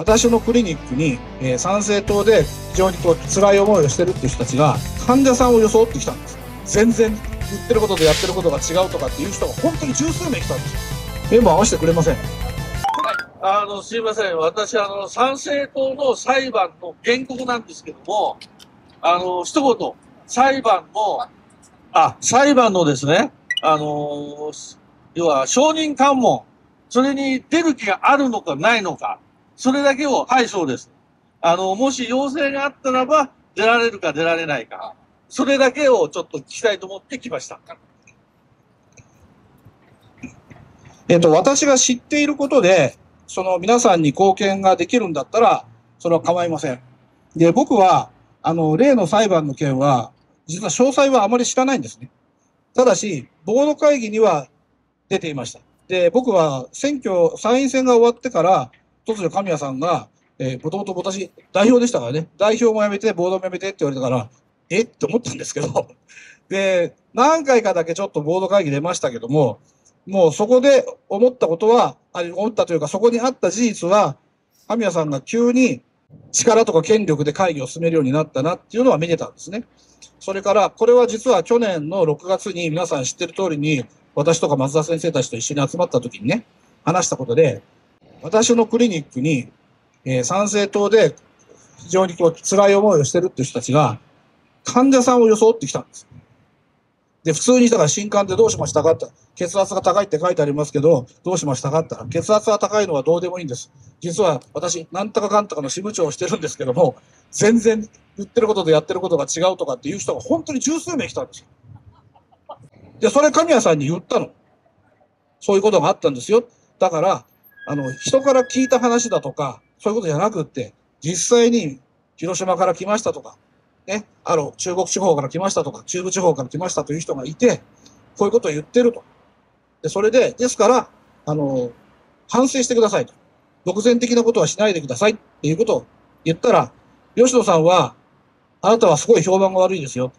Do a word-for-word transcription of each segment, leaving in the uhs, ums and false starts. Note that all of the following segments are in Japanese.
私のクリニックに、えー、参政党で非常にこう辛い思いをしてるっていう人たちが患者さんを装ってきたんです。全然言ってることとやってることが違うとかっていう人が本当に十数名来たんです。メンバー合わせてくれません。あの、すいません。私、あの、参政党の裁判の原告なんですけども、あの、一言、裁判の、あ、裁判のですね、あの、要は、証人喚問、それに出る気があるのかないのか、それだけを、はい、そうです。あの、もし要請があったらば、出られるか出られないか、それだけをちょっと聞きたいと思って来ました。えっと、私が知っていることで、その皆さんに貢献ができるんだったら、それは構いません。で、僕は、あの、例の裁判の件は、実は詳細はあまり知らないんですね。ただし、ボード会議には出ていました。で、僕は選挙、参院選が終わってから、突如神谷さんが、えー、もともと私、代表でしたからね、代表も辞めて、ボードも辞めてって言われたから、えって思ったんですけど、で、何回かだけちょっとボード会議出ましたけども、もうそこで思ったことは、思ったというか、そこにあった事実は、神谷さんが急に力とか権力で会議を進めるようになったなっていうのは見てたんですね。それから、これは実は去年のろくがつに皆さん知ってる通りに、私とか松田先生たちと一緒に集まった時にね、話したことで、私のクリニックに、えー、参政党で非常にこう辛い思いをしてるっていう人たちが、患者さんを装ってきたんです。で、普通に、だから、診断でどうしましたかって、血圧が高いって書いてありますけど、どうしましたかって、血圧が高いのはどうでもいいんです。実は、私、なんとかかんとかの支部長をしてるんですけども、全然言ってることとやってることが違うとかっていう人が本当に十数名来たんですよ。で、それ神谷さんに言ったの。そういうことがあったんですよ。だから、あの、人から聞いた話だとか、そういうことじゃなくって、実際に広島から来ましたとか、ね、あの、中国地方から来ましたとか、中部地方から来ましたという人がいて、こういうことを言ってると。で、それで、ですから、あの、反省してくださいと。独善的なことはしないでくださいっていうことを言ったら、吉野さんは、あなたはすごい評判が悪いですよ。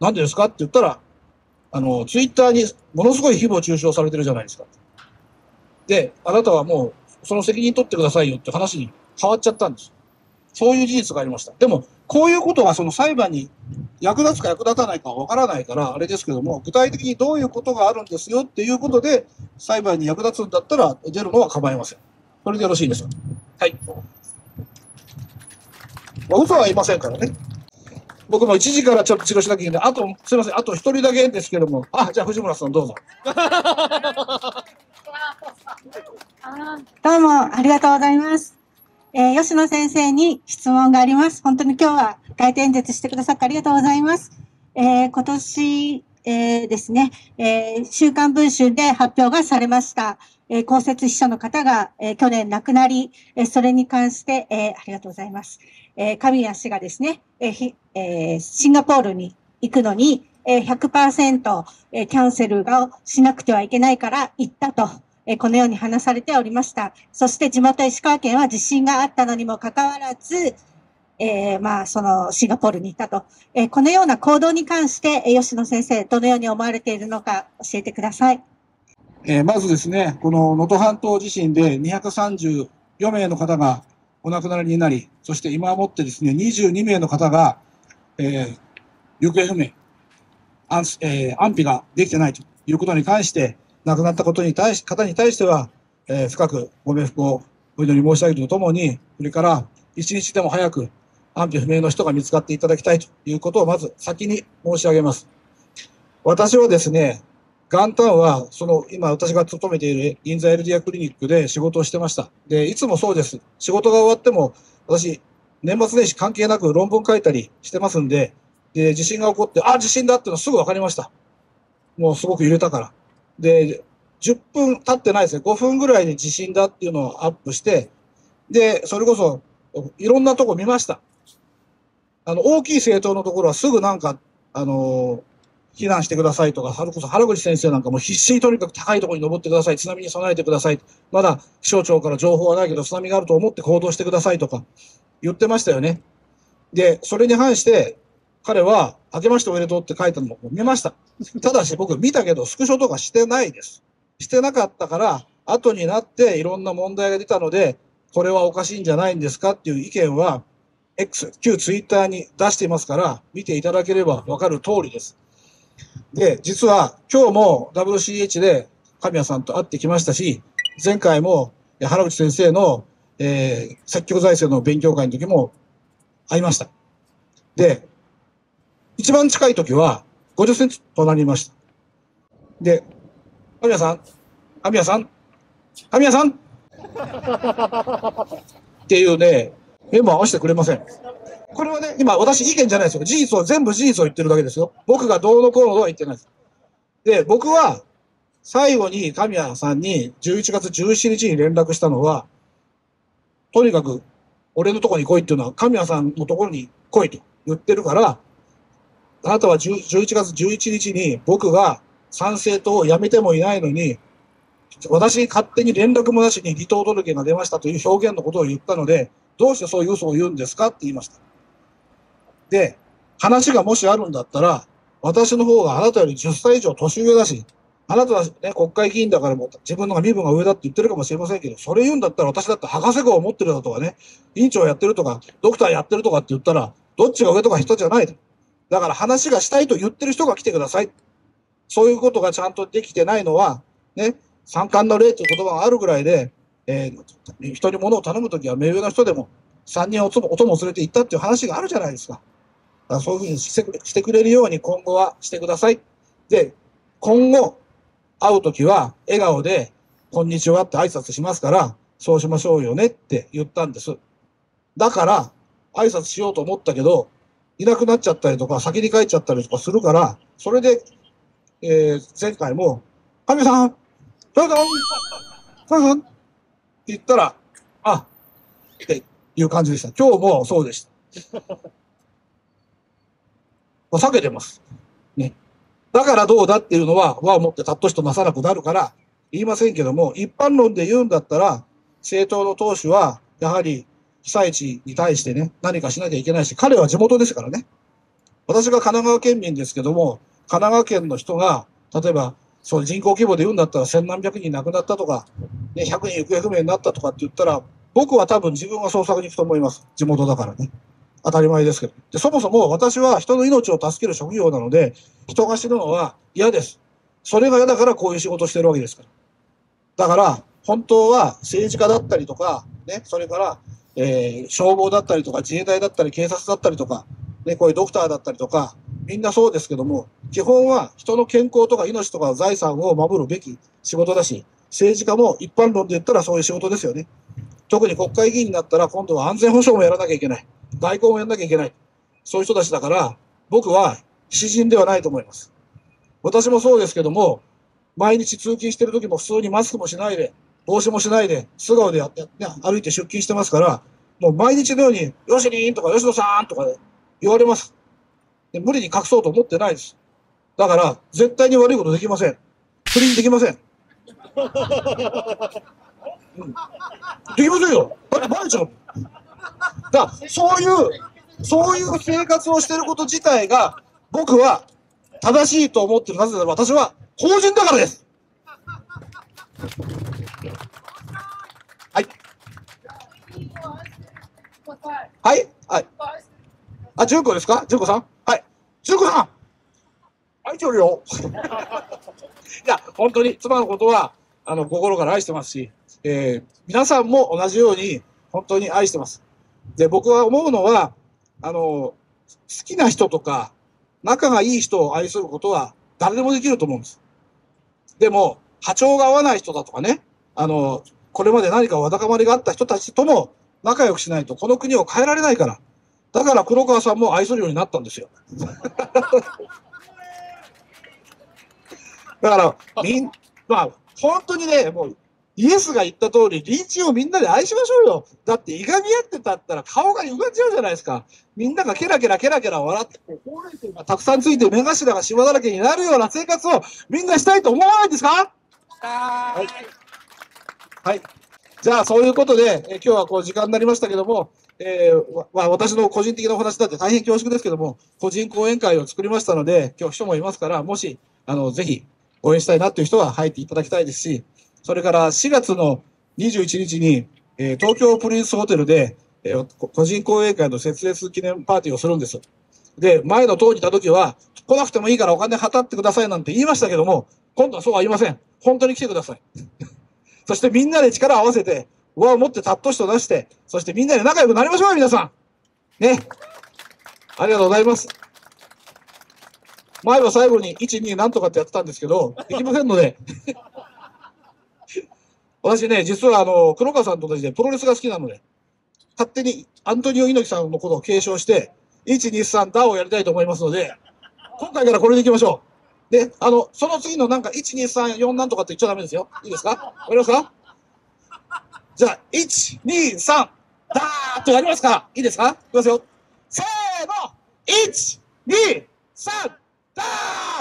なんでですかって言ったら、あの、ツイッターにものすごい誹謗中傷されてるじゃないですか。で、あなたはもう、その責任取ってくださいよって話に変わっちゃったんです。そういう事実がありました。でも、こういうことがその裁判に役立つか役立たないかわからないから、あれですけども、具体的にどういうことがあるんですよっていうことで、裁判に役立つんだったら出るのは構いません。それでよろしいですか。はい。まあ、嘘はいませんからね。僕もいちじからちょっと治療しなきゃいけない。あと、すいません。あとひとりだけですけども。あ、じゃあ藤村さんどうぞ。どうもありがとうございます。えー、吉野先生に質問があります。本当に今日は街頭演説してくださってありがとうございます。えー、今年、えー、ですね、えー、週刊文春で発表がされました、えー、公設秘書の方が、えー、去年亡くなり、えー、それに関して、えー、ありがとうございます。えー、神谷氏がですね、えーえー、シンガポールに行くのに、えー、ひゃくパーセント、えー、キャンセルをしなくてはいけないから行ったと。このように話されておりました。そして地元石川県は地震があったのにもかかわらず、えー、まあ、そのシンガポールに行ったと、えー。このような行動に関して、吉野先生、どのように思われているのか教えてください。えー、まずですね、この能登半島地震でにひゃくさんじゅうよんめいの方がお亡くなりになり、そして今もってですね、にじゅうにめいの方が、えー、行方不明、安、えー、安否ができてないということに関して、亡くなったことに対し、方に対しては、えー、深くご冥福をお祈り申し上げるとともに、それから一日でも早く安否不明の人が見つかっていただきたいということをまず先に申し上げます。私はですね、元旦は、その、今私が勤めている銀座エルディアクリニックで仕事をしてました。で、いつもそうです。仕事が終わっても、私、年末年始関係なく論文書いたりしてますんで、で、地震が起こって、あ、地震だっていうのすぐ分かりました。もうすごく揺れたから。で、じゅっぷん経ってないですね。ごふんぐらいで地震だっていうのをアップして、で、それこそ、いろんなとこ見ました。あの、大きい政党のところはすぐなんか、あのー、避難してくださいとか、それこそ原口先生なんかも必死にとにかく高いところに登ってください。津波に備えてください。まだ気象庁から情報はないけど、津波があると思って行動してくださいとか言ってましたよね。で、それに反して、彼は、明けましておめでとうって書いたのも見ました。ただし僕見たけど、スクショとかしてないです。してなかったから、後になっていろんな問題が出たので、これはおかしいんじゃないんですかっていう意見は、X、旧ツイッターに出していますから、見ていただければわかる通りです。で、実は今日も ダブリューシーエイチ で神谷さんと会ってきましたし、前回も原口先生の、えー、積極財政の勉強会の時も会いました。で、一番近い時はごじゅっセンチ隣にいました。で、神谷さん、神谷さん、神谷さんっていうね、目も合わせてくれません。これはね、今私意見じゃないですよ。事実を、全部事実を言ってるだけですよ。僕がどうのこうのとは言ってないです。で、僕は最後に神谷さんにじゅういちがつじゅうしちにちに連絡したのは、とにかく俺のとこに来いっていうのは神谷さんのところに来いと言ってるから、あなたはじゅういちがつじゅういちにちに僕が参政党を辞めてもいないのに、私に勝手に連絡もなしに離党届が出ましたという表現のことを言ったので、どうしてそういう嘘を言うんですかって言いました。で、話がもしあるんだったら、私の方があなたよりじゅっさいいじょう年上だし、あなたは、ね、国会議員だからも自分のが身分が上だって言ってるかもしれませんけど、それ言うんだったら私だって博士号を持ってるだとかね、委員長やってるとか、ドクターやってるとかって言ったら、どっちが上とか人じゃないと。だから話がしたいと言ってる人が来てください。そういうことがちゃんとできてないのは、ね、三冠の例という言葉があるぐらいで、えー、人に物を頼むときは目上の人でもさんにんお供を連れて行ったっていう話があるじゃないですか。だからそういうふうにして、してくれるように今後はしてください。で、今後会うときは笑顔でこんにちはって挨拶しますから、そうしましょうよねって言ったんです。だから挨拶しようと思ったけど、いなくなっちゃったりとか先に帰っちゃったりとかするから、それで、えー、前回も、神谷さん、神谷さん、神谷さんって言ったら、あ、っていう感じでした。今日もそうでした。避けてます。ね。だからどうだっていうのは、和をもってたっとしとなさなくなるから言いませんけども、一般論で言うんだったら、政党の党首は、やはり被災地に対してね、何かしなきゃいけないし、彼は地元ですからね。私が神奈川県民ですけども、神奈川県の人が、例えば、そう人口規模で言うんだったらせんなんびゃくにん亡くなったとか、ね、ひゃくにん行方不明になったとかって言ったら、僕は多分自分は捜索に行くと思います。地元だからね。当たり前ですけど。で、そもそも私は人の命を助ける職業なので、人が死ぬのは嫌です。それが嫌だからこういう仕事をしてるわけですから。だから、本当は政治家だったりとか、ね、それから、えー、消防だったりとか、自衛隊だったり、警察だったりとか、ね、こういうドクターだったりとか、みんなそうですけども、基本は人の健康とか命とか財産を守るべき仕事だし、政治家も一般論で言ったらそういう仕事ですよね。特に国会議員になったら今度は安全保障もやらなきゃいけない。外交もやらなきゃいけない。そういう人たちだから、僕は詩人ではないと思います。私もそうですけども、毎日通勤してる時も普通にマスクもしないで、帽子もしないで、素顔でやって、ね、歩いて出勤してますから、もう毎日のように、よしりんとか、吉野さんとか言われます。で、無理に隠そうと思ってないです。だから、絶対に悪いことできません。不倫できません。うん、できませんよ。だってバレちゃう。だから、そういう、そういう生活をしていること自体が、僕は正しいと思ってる。なぜなら私は法人だからです。はい。はいはい。あ、純子ですか？純子さん？はい。純子さん！愛してるよ。いや、本当に妻のことは、あの、心から愛してますし、えー、皆さんも同じように、本当に愛してます。で、僕は思うのは、あの、好きな人とか、仲がいい人を愛することは、誰でもできると思うんです。でも、波長が合わない人だとかね、あの、これまで何かわだかまりがあった人たちとも仲良くしないと、この国を変えられないから。だから黒川さんも愛するようになったんですよ。だから、みん、まあ、本当にね、もう、イエスが言った通り、隣人をみんなで愛しましょうよ。だって、いがみ合ってたったら顔が歪んじゃうじゃないですか。みんながケラケラケラケラ笑って、ほうれい線がたくさんついて目頭がシワだらけになるような生活をみんなしたいと思わないんですか？はい。はい。じゃあ、そういうことで、え今日はこう時間になりましたけども、えー、わ私の個人的なお話だって大変恐縮ですけども、個人講演会を作りましたので、今日秘書もいますから、もし、あの、ぜひ、応援したいなという人は入っていただきたいですし、それからしがつのにじゅういちにちにえー、東京プリンスホテルで、えー、個人講演会の設立記念パーティーをするんです。で、前の党にいた時は、来なくてもいいからお金払ってくださいなんて言いましたけども、今度はそうは言いません。本当に来てください。そしてみんなで力を合わせて、輪を持ってたっとしと出して、そしてみんなで仲良くなりましょうよ、皆さん。ね。ありがとうございます。前は最後にいち、になんとかってやってたんですけど、できませんので。私ね、実はあの、黒川さんと同じでプロレスが好きなので、勝手にアントニオ猪木さんのことを継承して、いち、に、さん、ダーをやりたいと思いますので、今回からこれでいきましょう。で、あの、その次のなんか、いち、に、さん、よんなんとかって言っちゃダメですよ。いいですか？わかりますか？じゃあ、いち、に、さん、ダーっとやりますから。いいですか？いきますよ。せーの！ いち、に、さん、ダ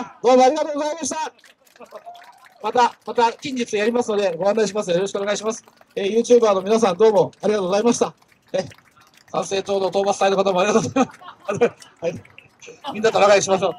ー！どうもありがとうございました。また、また、近日やりますので、ご案内します。よろしくお願いします。えー、YouTuber の皆さんどうもありがとうございました。え、参政党の討伐隊の方もありがとうございます。はい。みんなと仲良くしましょう。